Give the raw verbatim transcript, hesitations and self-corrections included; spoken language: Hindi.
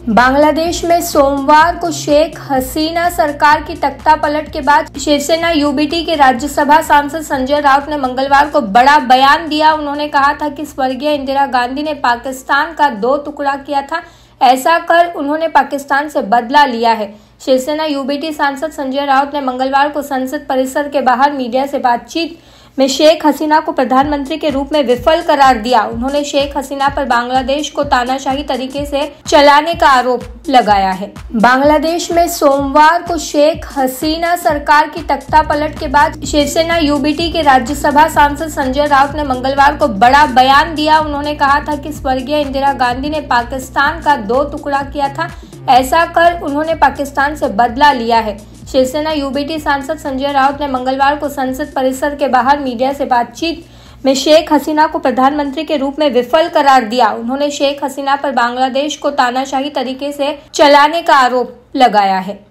बांग्लादेश में सोमवार को शेख हसीना सरकार की तख्तापलट के बाद शिवसेना यूबीटी के राज्यसभा सांसद संजय राउत ने मंगलवार को बड़ा बयान दिया। उन्होंने कहा था कि स्वर्गीय इंदिरा गांधी ने पाकिस्तान का दो टुकड़ा किया था, ऐसा कर उन्होंने पाकिस्तान से बदला लिया है। शिवसेना यूबीटी सांसद संजय राउत ने मंगलवार को संसद परिसर के बाहर मीडिया से बातचीत में शेख हसीना को प्रधानमंत्री के रूप में विफल करार दिया। उन्होंने शेख हसीना पर बांग्लादेश को तानाशाही तरीके से चलाने का आरोप लगाया है। बांग्लादेश में सोमवार को शेख हसीना सरकार की तख्तापलट के बाद शिवसेना यूबीटी के राज्यसभा सांसद संजय राउत ने मंगलवार को बड़ा बयान दिया। उन्होंने कहा था कि स्वर्गीय इंदिरा गांधी ने पाकिस्तान का दो टुकड़ा किया था, ऐसा कर उन्होंने पाकिस्तान से बदला लिया है। शिवसेना यूबीटी सांसद संजय राउत ने मंगलवार को संसद परिसर के बाहर मीडिया से बातचीत में शेख हसीना को प्रधानमंत्री के रूप में विफल करार दिया। उन्होंने शेख हसीना पर बांग्लादेश को तानाशाही तरीके से चलाने का आरोप लगाया है।